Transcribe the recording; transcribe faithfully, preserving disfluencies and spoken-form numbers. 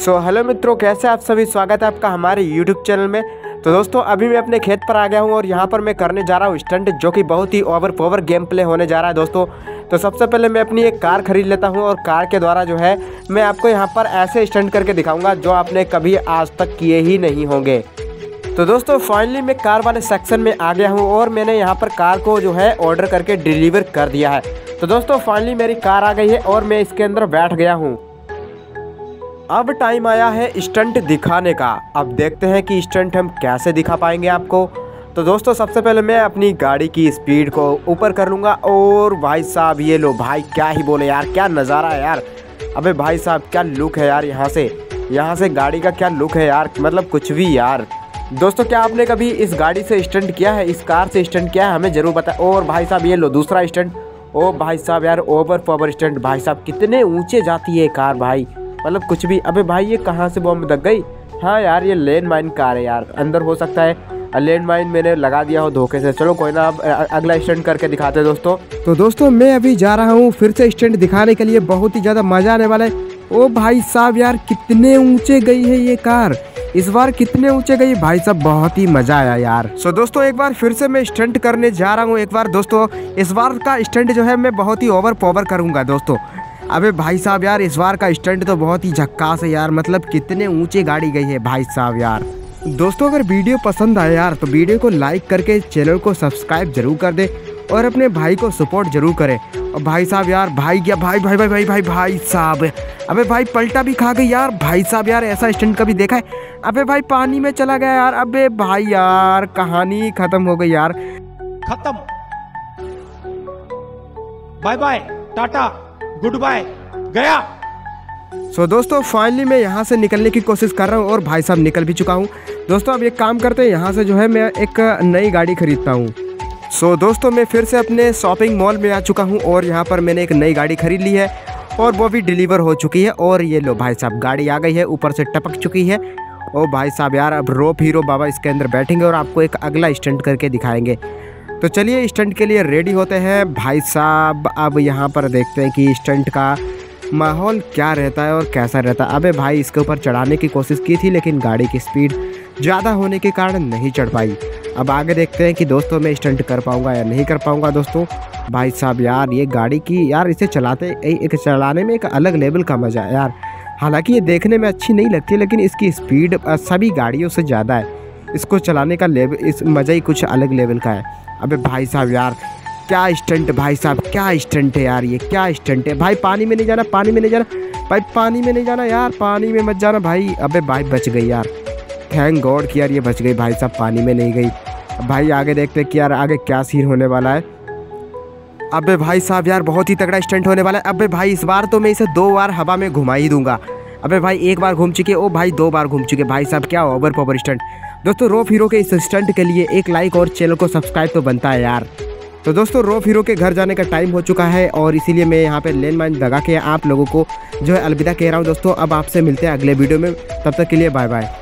So hello मित्रों, कैसे आप सभी, स्वागत है आपका हमारे यूट्यूब चैनल में। तो दोस्तों अभी मैं अपने खेत पर आ गया हूँ और यहाँ पर मैं करने जा रहा हूँ स्टंट, जो कि बहुत ही ओवर पावर गेम प्ले होने जा रहा है दोस्तों। तो सबसे पहले मैं अपनी एक कार खरीद लेता हूँ और कार के द्वारा जो है मैं आपको यहाँ पर ऐसे स्टंट करके दिखाऊँगा जो आपने कभी आज तक किए ही नहीं होंगे। तो दोस्तों फाइनली मैं कार वाले सेक्शन में आ गया हूं और मैंने यहां पर कार को जो है ऑर्डर करके डिलीवर कर दिया है। तो दोस्तों फाइनली मेरी कार आ गई है और मैं इसके अंदर बैठ गया हूं। अब टाइम आया है स्टंट दिखाने का। अब देखते हैं कि स्टंट हम कैसे दिखा पाएंगे आपको। तो दोस्तों सबसे पहले मैं अपनी गाड़ी की स्पीड को ऊपर कर लूँगा और भाई साहब ये लो भाई, क्या ही बोले यार, क्या नज़ारा है यार। अबे भाई साहब क्या लुक है यार, यहाँ से यहाँ से गाड़ी का क्या लुक है यार, मतलब कुछ भी यार। दोस्तों क्या आपने कभी इस गाड़ी से स्टंट किया है, इस कार से स्टंट किया है, हमें ज़रूर बताएं। और भाई साहब ये लो दूसरा स्टंट, ओ भाई साहब यार ओवर पावर स्टंट, भाई साहब कितने ऊंचे जाती है कार भाई, मतलब कुछ भी। अबे भाई ये कहाँ से बॉम्ब लग गई। हाँ यार ये लैंड माइन कार है यार, अंदर हो सकता है लैंड माइन मैंने लगा दिया हो धोखे से। चलो कोई ना, अब अगला स्टंट करके दिखाते हैं दोस्तों। तो दोस्तों मैं अभी जा रहा हूँ फिर से स्टंट दिखाने के लिए, बहुत ही ज़्यादा मज़ा आने वाला है। ओ भाई साहब यार कितने ऊंचे गई है ये कार, इस बार कितने ऊंचे गई भाई साहब, बहुत ही मजा आया यार। सो so, दोस्तों एक बार फिर से मैं स्टंट करने जा रहा हूँ। एक बार दोस्तों इस बार का स्टंट जो है मैं बहुत ही ओवर पावर करूँगा दोस्तों। अबे भाई साहब यार इस बार का स्टंट तो बहुत ही झक्कास है यार, मतलब कितने ऊंचे गाड़ी गई है भाई साहब यार। दोस्तों अगर वीडियो पसंद आए यार तो वीडियो को लाइक करके चैनल को सब्सक्राइब जरूर कर दे और अपने भाई को सपोर्ट जरूर करें। और भाई साहब यार भाई क्या भाई भाई भाई भाई भाई भाई साहब, अबे भाई पलटा भी खा गई यार भाई साहब यार, ऐसा स्टंट कभी देखा है। अबे भाई पानी में चला गया यार, अबे भाई यार कहानी खत्म हो गई यार, खत्म, bye bye tata good bye गया। सो so, दोस्तों फाइनली मैं यहाँ से निकलने की कोशिश कर रहा हूँ और भाई साहब निकल भी चुका हूँ। दोस्तों अब एक काम करते हैं, यहाँ से जो है मैं एक नई गाड़ी खरीदता हूँ। सो so, दोस्तों मैं फिर से अपने शॉपिंग मॉल में आ चुका हूं और यहां पर मैंने एक नई गाड़ी खरीद ली है और वो भी डिलीवर हो चुकी है। और ये लो भाई साहब गाड़ी आ गई है, ऊपर से टपक चुकी है। ओ भाई साहब यार अब रोप हीरो बाबा इसके अंदर बैठेंगे और आपको एक अगला स्टंट करके दिखाएंगे। तो चलिए स्टंट के लिए रेडी होते हैं भाई साहब। अब यहाँ पर देखते हैं कि स्टंट का माहौल क्या रहता है और कैसा रहता है। अबे भाई इसके ऊपर चढ़ाने की कोशिश की थी लेकिन गाड़ी की स्पीड ज़्यादा होने के कारण नहीं चढ़ पाई। अब आगे देखते हैं कि दोस्तों मैं स्टंट कर पाऊँगा या नहीं कर पाऊँगा। दोस्तों भाई साहब यार ये गाड़ी की यार इसे चलाते एक चलाने में एक अलग लेवल का मज़ा है यार। हालांकि ये देखने में अच्छी नहीं लगती लेकिन इसकी स्पीड सभी गाड़ियों से ज़्यादा है, इसको चलाने का लेवल इस मज़ा ही कुछ अलग लेवल का है। अबे भाई साहब यार क्या स्टंट, भाई साहब क्या स्टंट है यार, ये क्या स्टंट है भाई। पानी में नहीं जाना, पानी में नहीं जाना भाई, पानी में नहीं जाना यार, पानी में मत जाना भाई। अबे भाई बच गई यार, थैंक गॉड कि यार ये बच गई भाई साहब, पानी में नहीं गई। भाई आगे देखते हैं कि यार आगे क्या सीन होने वाला है। अबे भाई साहब यार बहुत ही तगड़ा स्टंट होने वाला है। अबे भाई इस बार तो मैं इसे दो बार हवा में घुमा ही दूंगा। अबे भाई एक बार घूम चुके, ओ भाई दो बार घूम चुके, भाई साहब क्या ओवर पावर स्टंट। दोस्तों रोप हीरो के इस स्टंट के लिए एक लाइक और चैनल को सब्सक्राइब तो बनता है यार। तो दोस्तों रोप हीरो के घर जाने का टाइम हो चुका है और इसीलिए मैं यहाँ पे लैंड माइन लगा के आप लोगों को जो है अलविदा कह रहा हूँ दोस्तों। अब आपसे मिलते हैं अगले वीडियो में, तब तक के लिए बाय बाय।